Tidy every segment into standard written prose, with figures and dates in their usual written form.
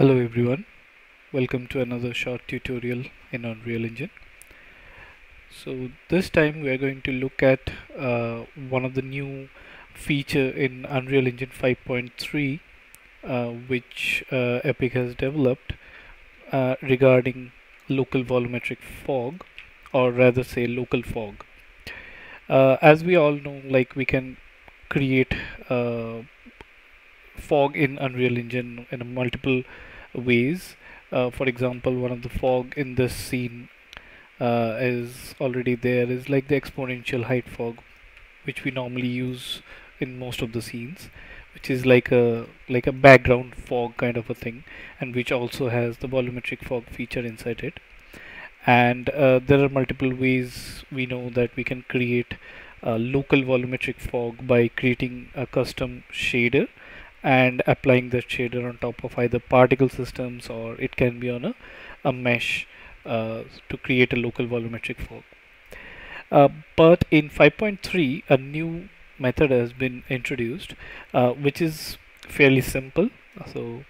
Hello everyone, welcome to another short tutorial in Unreal Engine. So this time we are going to look at one of the new feature in Unreal Engine 5.3 which Epic has developed regarding local volumetric fog, or rather say local fog. As we all know, like, we can create fog in Unreal Engine in multiple ways. For example, one of the fog in this scene is already there, is like the exponential height fog, which we normally use in most of the scenes, which is like a background fog kind of a thing, and which also has the volumetric fog feature inside it. And there are multiple ways we know that we can create a local volumetric fog by creating a custom shader and applying that shader on top of either particle systems, or it can be on a mesh to create a local volumetric fog. But in 5.3 a new method has been introduced which is fairly simple. So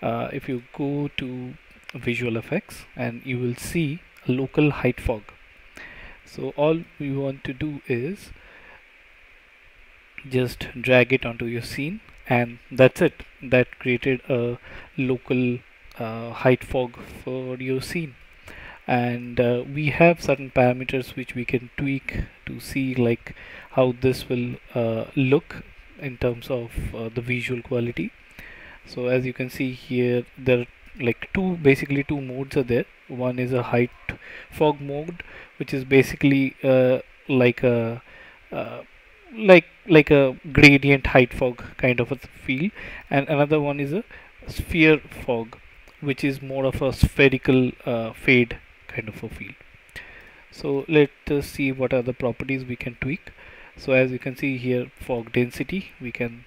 if you go to visual effects, and you will see local height fog. So all we want to do is just drag it onto your scene, and that's it. That created a local height fog for your scene. And we have certain parameters which we can tweak to see like how this will look in terms of the visual quality. So as you can see here, there are like basically two modes are there. One is a height fog mode, which is basically like a gradient height fog kind of a feel, and another one is a sphere fog, which is more of a spherical fade kind of a feel. So let us see what are the properties we can tweak. So as you can see here, fog density, we can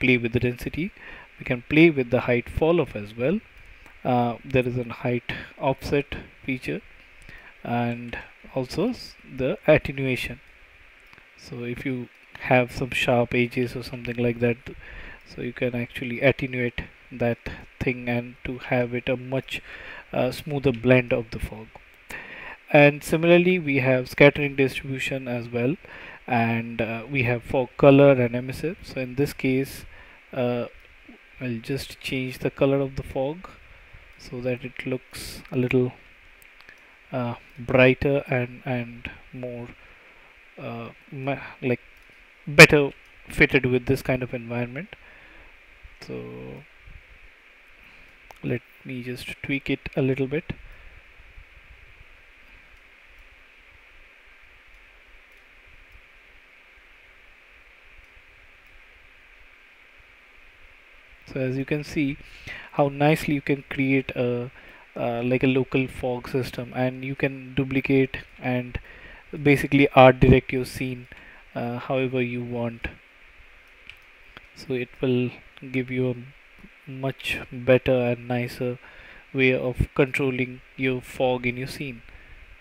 play with the density, we can play with the height fall off as well. There is a height offset feature, and also the attenuation. So if you have some sharp edges or something like that, so you can actually attenuate that thing and to have it a much smoother blend of the fog. And similarly we have scattering distribution as well, and we have fog color and emissive. So in this case I'll just change the color of the fog so that it looks a little brighter and more like better fitted with this kind of environment. So let me just tweak it a little bit. So as you can see how nicely you can create a local fog system, and you can duplicate and basically art direct your scene however you want. So it will give you a much better and nicer way of controlling your fog in your scene.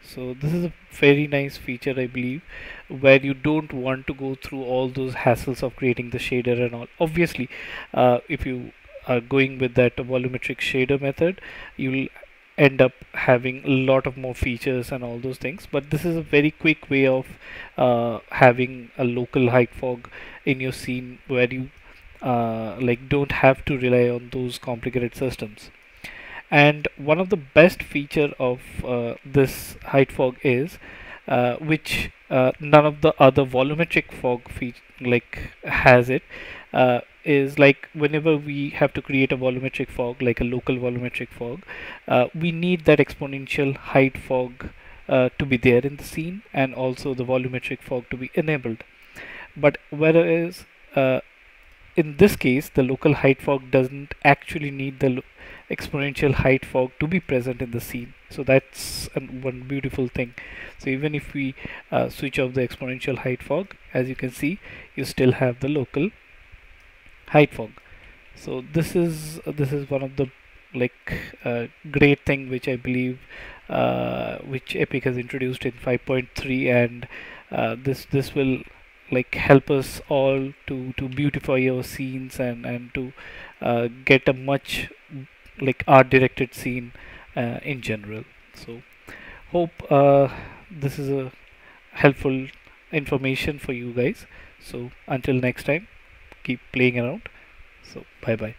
So this is a very nice feature, I believe, where you don't want to go through all those hassles of creating the shader and all. Obviously if you are going with that volumetric shader method, you will end up having a lot of more features and all those things, but this is a very quick way of having a local height fog in your scene, where you don't have to rely on those complicated systems. And one of the best feature of this height fog is which none of the other volumetric fog has it, is like whenever we have to create a volumetric fog, like a local volumetric fog, we need that exponential height fog to be there in the scene, and also the volumetric fog to be enabled. But whereas in this case the local height fog doesn't actually need the exponential height fog to be present in the scene. So that's one beautiful thing. So even if we switch off the exponential height fog, as you can see, you still have the local height fog. So this is one of the great thing which I believe which Epic has introduced in 5.3, and this will like help us all to beautify our scenes and to get a much like art directed scene in general. So hope this is a helpful information for you guys. So until next time, keep playing around. So bye bye.